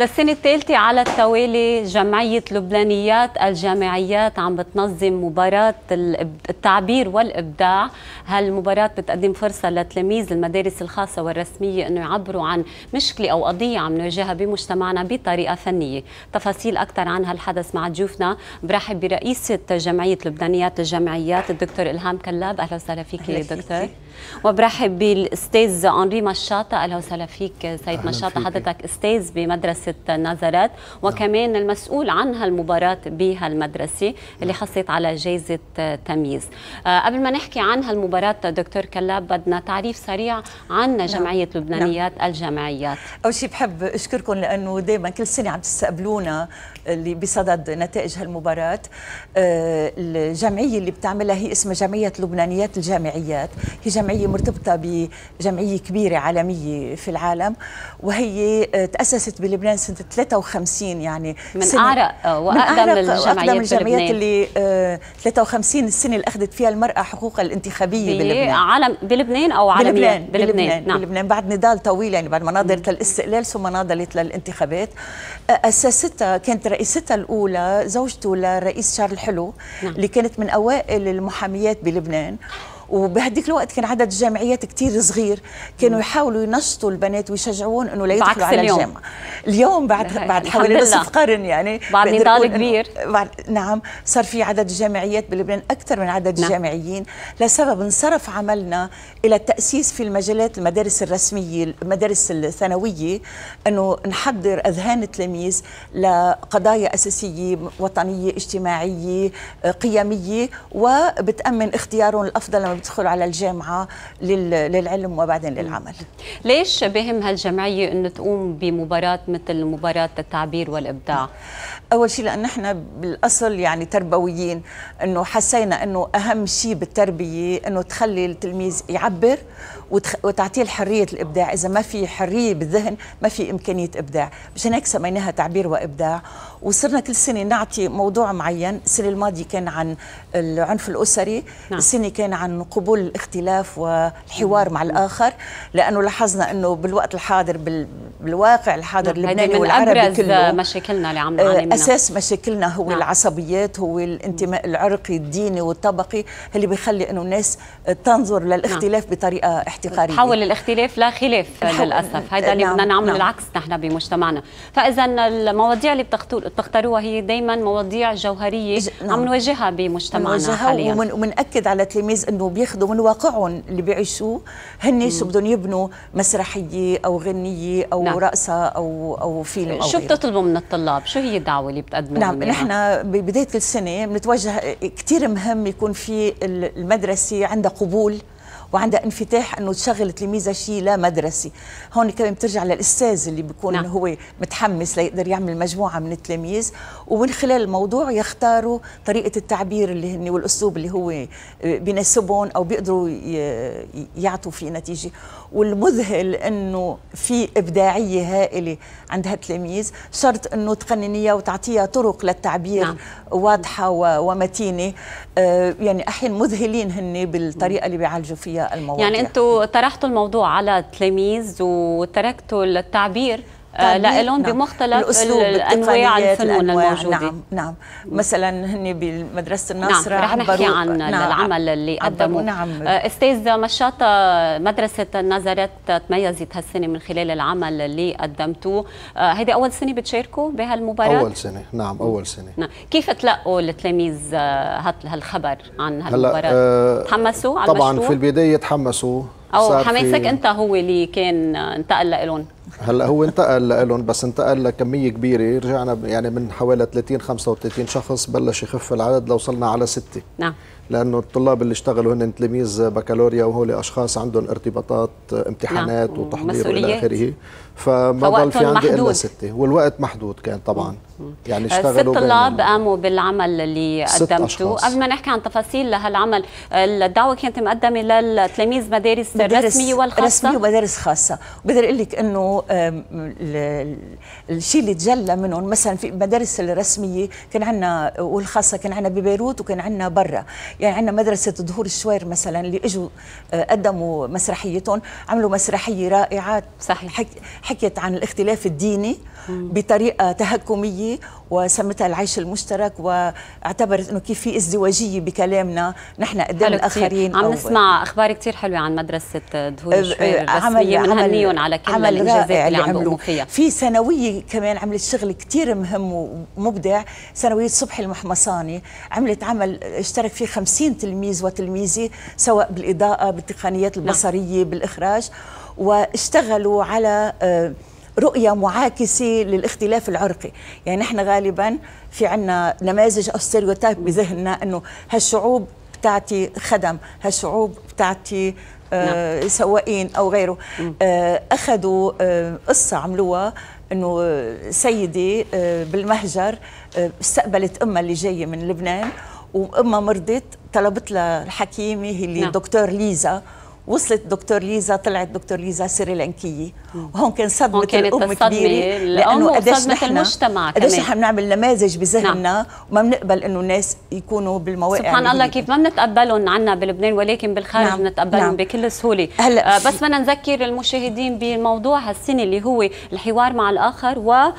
للسنة الثالثة على التوالي جمعية لبنانيات الجامعيات عم بتنظم مباراة التعبير والإبداع. هالمباراة بتقدم فرصة لتلاميذ المدارس الخاصة والرسمية أنه يعبروا عن مشكلة أو قضية عم نواجهها بمجتمعنا بطريقة فنية. تفاصيل أكثر عن هالحدث مع ضيوفنا، برحب برئيسة جمعية لبنانيات الجامعيات الدكتور إلهام كلاب. أهلا وسهلا فيك يا دكتور. وبرحب بالاستاذ أنري مشاطة. أهلا وسهلا فيك سيد مشاطة، حضرتك استاذ بمدرسة النظرات وكمان المسؤول عن هالمباراة بهالمدرسة اللي حصلت على جائزة تمييز. قبل ما نحكي عن هالمباراة دكتور كلاب بدنا تعريف سريع عن جمعية لبنانيات الجامعيات. أول شيء بحب أشكركم لأنه دائما كل سنة عم تستقبلونا اللي بصدد نتائج هالمباراة. الجمعية اللي بتعملها هي اسمها جمعية لبنانيات الجامعيات، هي جمعية مرتبطة بجمعية كبيرة عالمية في العالم، وهي تأسست بلبنان سنة 53، يعني من أعرق وأقدم الجمعيات اللي 53 السنة اللي أخذت فيها المرأة حقوقها الانتخابية بلبنان. عالم بلبنان أو عالميا؟ بلبنان. نعم. بلبنان بعد نضال طويل، يعني بعد ما ناضلت للاستقلال ثم ناضلت للانتخابات. أسستها كانت رئيستها الأولى زوجته للرئيس شارل الحلو، نعم، اللي كانت من أوائل المحاميات بلبنان. وبهديك الوقت كان عدد الجامعيات كتير صغير، كانوا يحاولوا ينشطوا البنات ويشجعون انه لا يدخلوا على الجامعه. اليوم بعد حوالي نصف قرن، يعني بعد نضال كبير، نعم، صار في عدد الجامعيات بلبنان اكثر من عدد الجامعيين، لسبب انصرف عملنا الى التاسيس في المجالات، المدارس الرسميه، المدارس الثانويه، انه نحضر اذهان التلاميذ لقضايا اساسيه وطنيه اجتماعيه قيميه، وبتامن اختيارهم الافضل لما بيدخلوا على الجامعة للعلم وبعدين للعمل. ليش بهم هالجمعية أن تقوم بمباراة مثل مباراة التعبير والإبداع؟ أول شيء لأن نحن بالأصل يعني تربويين، أنه حسينا أنه أهم شيء بالتربية أنه تخلي التلميذ يعبر وتعطيه الحرية الإبداع. إذا ما في حرية بالذهن ما في إمكانية إبداع، مشان هيك سميناها تعبير وإبداع. وصرنا كل سنة نعطي موضوع معين. السنة الماضية كان عن العنف الأسري، السنة كان عن قبول الاختلاف والحوار مع الآخر، لأنه لاحظنا أنه بالوقت الحاضر بالواقع الحاضر اللبناني والعربي كله مشاكلنا اللي عم نعاني منها. أساس مشاكلنا هو العصبيات، هو الانتماء العرقي الديني والطبقي اللي بيخلي أنه الناس تنظر للاختلاف بطريقة احتقارية، تحول الاختلاف لخلاف للأسف. هذا اللي بدنا نعمله، العكس نحن بمجتمعنا. فإذا المواضيع اللي بتختاروها هي دائما مواضيع جوهرية عم نواجهها بمجتمعنا حاليا، ومنأكد على التلاميذ انه بياخذوا من واقعهم اللي بيعيشوه. هن شو بدهم يبنوا، مسرحيه او غنيه او رقصه او فيلم او شو بتطلبوا من الطلاب؟ شو هي الدعوه اللي بتقدموها؟ نعم، نحن ببدايه كل سنه بنتوجه. كثير مهم يكون في المدرسه عندها قبول وعندها انفتاح انه تشغل تلميذها شيء لا مدرسي. هون كمان بترجع للاستاذ اللي بيكون هو متحمس ليقدر يعمل مجموعه من التلاميذ، ومن خلال الموضوع يختاروا طريقه التعبير اللي هن والاسلوب اللي هو بيناسبهم او بيقدروا يعطوا فيه نتيجه. والمذهل انه في ابداعيه هائله عند هالتلاميذ، شرط انه تقننيها وتعطيها طرق للتعبير واضحه ومتينه. يعني احيانا مذهلين هن بالطريقه اللي بيعالجوا فيها المواضيع. يعني انتم طرحتوا الموضوع على تلاميذ وتركتوا التعبير لهم بمختلف الانواع الفنون الموجوده. نعم مثلا هن بمدرسه الناصره رح نحكي عن العمل اللي قدموه. استاذ مشاطة، مدرسه النظرات تميزت هالسنه من خلال العمل اللي قدمتوه. هيدي اول سنه بتشاركوا بهالمباراه؟ اول سنه، نعم، اول سنه. كيف تلقوا التلاميذ هالخبر عن هالمباراه؟ تحمسوا على المشروع؟ طبعا في البدايه تحمسوا. او حماسك انت هو اللي كان انتقل لهم؟ هلا هو انتقل لهم، بس انتقل لكميه كبيره. رجعنا يعني من حوالي 30 35 شخص بلش يخف العدد لوصلنا على 6. نعم، لانه الطلاب اللي اشتغلوا هن تلاميذ بكالوريا، وهول اشخاص عندهم ارتباطات، امتحانات وتحضير والى اخره، فما ضل في عندي الا 6 والوقت محدود كان طبعا. يعني اشتغلوا 6 طلاب قاموا بالعمل اللي قدمتوه. قبل ما نحكي عن تفاصيل لهالعمل، الدعوه كانت مقدمه للتلاميذ مدارس رسميه والخاصه، رسميه ومدارس خاصه. بقدر اقول لك انه الشيء اللي تجلى منهم مثلا في المدارس الرسميه كان عندنا، والخاصه كان عندنا ببيروت وكان عندنا برا. يعني عندنا مدرسة ظهور الشوير مثلا اللي اجوا قدموا مسرحيتهم، عملوا مسرحية رائعة. صحيح. حكيت عن الاختلاف الديني بطريقة تهكمية وسمتها العيش المشترك، واعتبرت انه كيف في ازدواجية بكلامنا نحن قدام الاخرين. عم نسمع اخبار كثير حلوة عن مدرسة دهوي الشوير الرسمية، بنهنيهم على كل الانجازات اللي عم بيقوموا فيها. في ثانوية كمان عملت شغل كثير مهم ومبدع، ثانوية صبحي المحمصاني، عملت عمل اشترك فيه 50 تلميذ وتلميذة سواء بالإضاءة بالتقنيات البصرية بالإخراج، واشتغلوا على رؤية معاكسة للاختلاف العرقي. يعني نحن غالبا في عنا نماذج أو ستيريوتايب بذهننا أنه هالشعوب بتعطي خدم، هالشعوب بتعطي سواقين أو غيره. أخذوا قصة عملوها أنه سيدة بالمهجر استقبلت أمها اللي جاية من لبنان، وأمها مرضت، طلبت لها الحكيمة اللي دكتور ليزا، وصلت دكتور ليزا، طلعت دكتور ليزا سريلانكية، وهون كان صدمة الأم كبيرة، لأنه قديش نحن بنعمل نماذج بذهننا وما بنقبل إنه الناس يكونوا بالمواقع. سبحان الله كيف ما بنتقبلهم عنا بلبنان، ولكن بالخارج بنتقبلهم بكل سهولة. بس بدنا نذكر المشاهدين بموضوع هالسنة اللي هو الحوار مع الآخر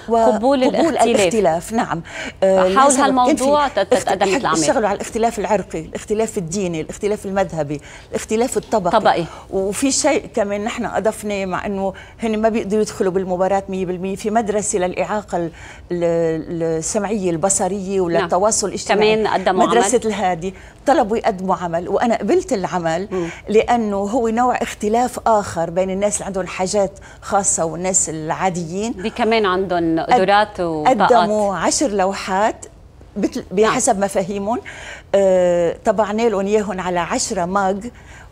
وقبول الاختلاف. نعم، حول هالموضوع تتقدم الأعمال. اشتغلوا على الاختلاف العرقي، الاختلاف الديني، الاختلاف المذهبي، الاختلاف الطبقي. وفي شيء كمان نحن اضفناه، مع انه هن ما بيقدروا يدخلوا بالمباراه 100%، في مدرسه للاعاقه السمعيه البصريه ولا التواصل الاجتماعي، كمان قدموا مدرسه الهادي، طلبوا يقدموا عمل، وانا قبلت العمل لانه هو نوع اختلاف اخر بين الناس اللي عندهم حاجات خاصه والناس العاديين، اللي كمان عندهم قدرات وطاقات. قدموا 10 لوحات بحسب مفاهيمهم، طبعنا لهم اياهم على 10 ماغ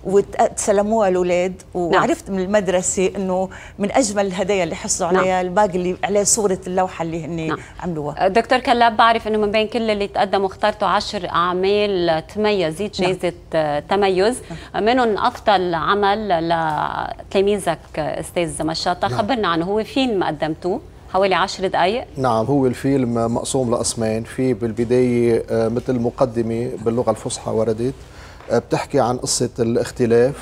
وتسلموها الاولاد. وعرفت من المدرسه انه من اجمل الهدايا اللي حصلوا عليها الباقي اللي عليه صوره اللوحه اللي هن عملوها. دكتور كلاب، بعرف انه من بين كل اللي تقدموا اخترتوا 10 اعمال تميزت جائزه تميز، منهم افضل عمل لتلاميذك استاذ مشاطه. خبرنا عنه، هو فيلم قدمتوه حوالي 10 دقائق. نعم، هو الفيلم مقسوم لقسمين، في بالبدايه مثل مقدمه باللغه الفصحى وردت بتحكي عن قصة الاختلاف،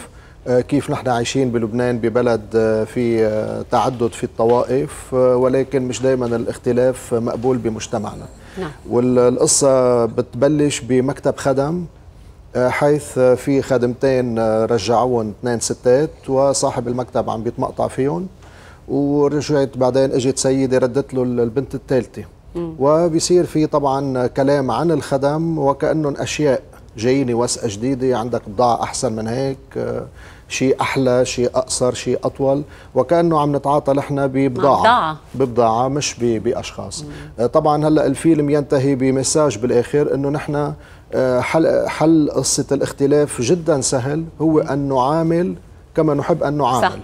كيف نحن عايشين بلبنان ببلد في تعدد في الطوائف، ولكن مش دايما الاختلاف مقبول بمجتمعنا. والقصة بتبلش بمكتب خدم، حيث في خادمتين رجعوهم 2 ستات، وصاحب المكتب عم بيتمقطع فيهم، ورجعت بعدين اجت سيدة ردت له البنت الثالثة، وبيصير في طبعا كلام عن الخدم وكأنهم أشياء، جاييني وثقة جديدة، عندك بضاعة أحسن من هيك، شيء أحلى، شيء أقصر، شيء أطول، وكأنه عم نتعاطى نحن ببضاعة مش بأشخاص. طبعا هلأ الفيلم ينتهي بمساج بالآخر أنه نحن حل قصة الاختلاف جدا سهل، هو أن نعامل كما نحب أن نعامل، صح.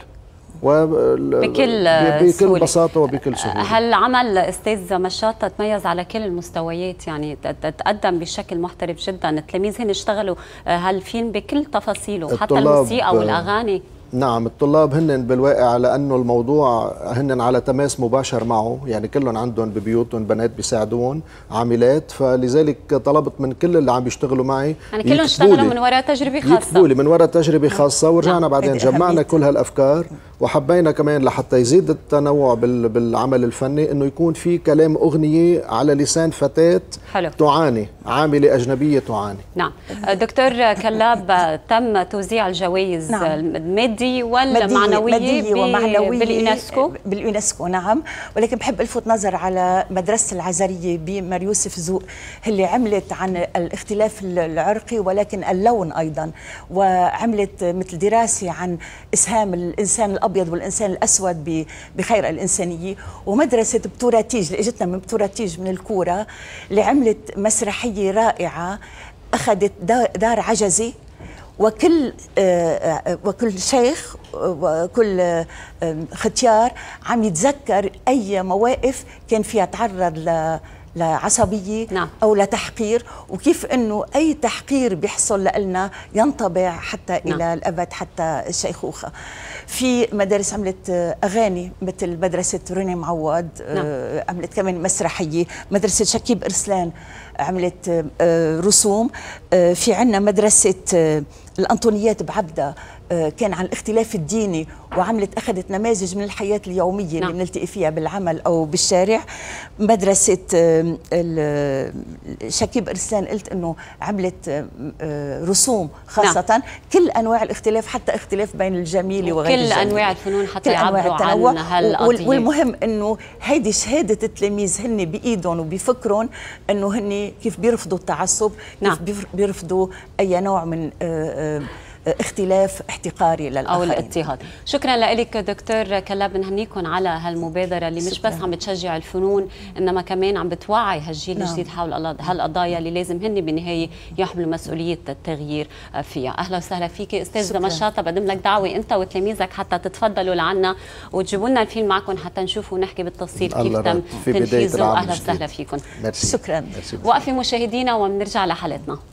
بكل بساطة وبكل سهولة. هالعمل استاذ مشاطة تميز على كل المستويات، يعني تقدم بشكل محترف جدا، التلاميذ هن اشتغلوا هالفيلم بكل تفاصيله، حتى الموسيقى والأغاني. نعم، الطلاب هن بالواقع لأنه الموضوع هن على تماس مباشر معه، يعني كلهم عندهم ببيوتهم بنات بيساعدون عاملات، فلذلك طلبت من كل اللي عم بيشتغلوا معي، يعني كلهم اشتغلوا من وراء تجربة خاصة، يكتبولي من وراء تجربة خاصة، ورجعنا بعدين جمعنا كل هالأفكار، وحبينا كمان لحتى يزيد التنوع بالعمل الفني أنه يكون في كلام أغنية على لسان فتاة تعاني، عاملة أجنبية تعاني. نعم، دكتور كلاب، تم توزيع الجوائز المادية مادية ومعنوية باليونسكو. نعم، ولكن بحب الفت نظر على مدرسة العزرية بمار يوسف زوق، اللي عملت عن الاختلاف العرقي ولكن اللون أيضا، وعملت مثل دراسة عن إسهام الإنسان الأبيض والإنسان الأسود بخير الإنسانية. ومدرسة بتوراتيج اللي اجتنا من بتوراتيج من الكورة، اللي عملت مسرحية رائعة، أخذت دار عجزي، وكل شيخ وكل ختيار عم يتذكر أي مواقف كان فيها تعرض لعصبية أو لتحقير، وكيف أنه أي تحقير بيحصل لنا ينطبع حتى إلى الأبد، حتى الشيخوخة. في مدارس عملت أغاني، مثل مدرسة روني معوض عملت كمان مسرحية، مدرسة شكيب أرسلان عملت رسوم، في عنا مدرسة الانطونيات بعبدة كان عن الاختلاف الديني، وعملت أخذت نماذج من الحياة اليومية اللي بنلتقي فيها بالعمل أو بالشارع. مدرسة شكيب أرسلان قلت أنه عملت رسوم خاصة، كل أنواع الاختلاف، حتى اختلاف بين الجميل وغير الجميل، كل أنواع الفنون حتى يعبروا عن هالقضية. والمهم أنه هيدي شهادة التلاميذ هن بإيدهم وبفكرهم، أنه هن كيف بيرفضوا التعصب، كيف بيرفضوا أي نوع من اختلاف احتقاري للآخرين أو الاضطهاد. شكرا لك دكتور كلاب، نهنيكم على هالمبادرة اللي مش بس عم بتشجع الفنون إنما كمان عم بتوعي هالجيل الجديد حول هالقضايا اللي لازم هن بالنهاية يحملوا مسؤولية التغيير فيها. أهلا وسهلا فيك أستاذة مشاطة، بقدم لك دعوة أنت وتلاميذك حتى تتفضلوا لعنا وتجيبوا لنا الفيلم معكم حتى نشوفه ونحكي بالتفصيل كيف تم تنفيذه. أهلا وسهلا فيكم. شكرا. وقفي مشاهدينا وبنرجع لحلقتنا.